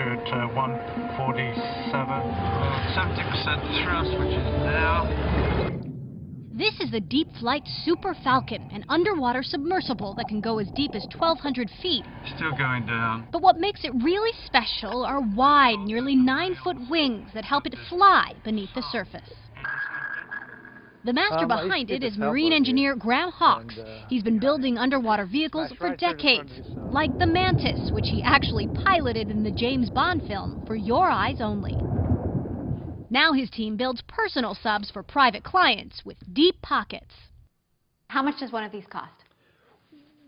altitude 147, 70% thrust, which is now. This is the DeepFlight Super Falcon, an underwater submersible that can go as deep as 1,200 feet. Still going down. But what makes it really special are wide, nearly 9-foot wings that help it fly beneath the surface. The master behind it is marine engineer Graham Hawkes. He's been building underwater vehicles for decades, like the Mantis, which he actually piloted in the James Bond film, For Your Eyes Only. Now his team builds personal subs for private clients with deep pockets. How much does one of these cost?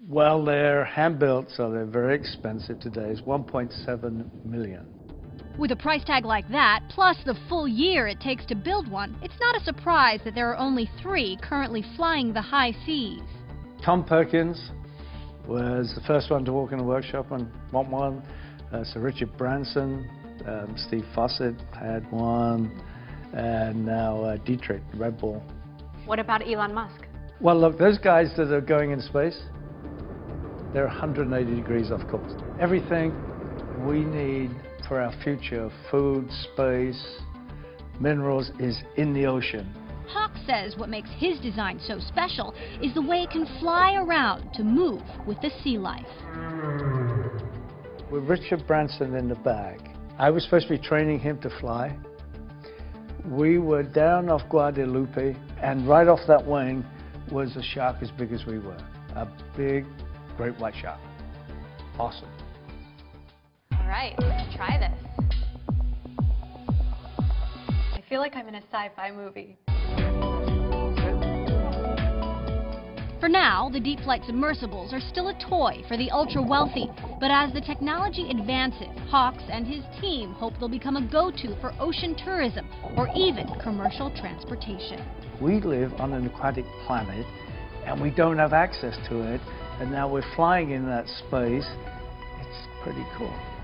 Well, they're hand-built, so they're very expensive today. It's $1.7 million. With a price tag like that, plus the full year it takes to build one, it's not a surprise that there are only 3 currently flying the high seas. Tom Perkins was the first one to walk in the workshop and want one. Sir Richard Branson, Steve Fossett had one, and now Dietrich, Red Bull. What about Elon Musk? Well, look, those guys that are going in space, they're 180 degrees off course. Everything we need for our future, food, space, minerals, is in the ocean. Hawkes says what makes his design so special is the way it can fly around to move with the sea life. With Richard Branson in the bag, I was supposed to be training him to fly. We were down off Guadalupe, and right off that wing was a shark as big as we were. A big, great white shark. Awesome. All right, let's try this. I feel like I'm in a sci-fi movie. For now, the DeepFlight submersibles are still a toy for the ultra-wealthy, but as the technology advances, Hawkes and his team hope they'll become a go-to for ocean tourism or even commercial transportation. We live on an aquatic planet, and we don't have access to it, and now we're flying in that space. It's pretty cool.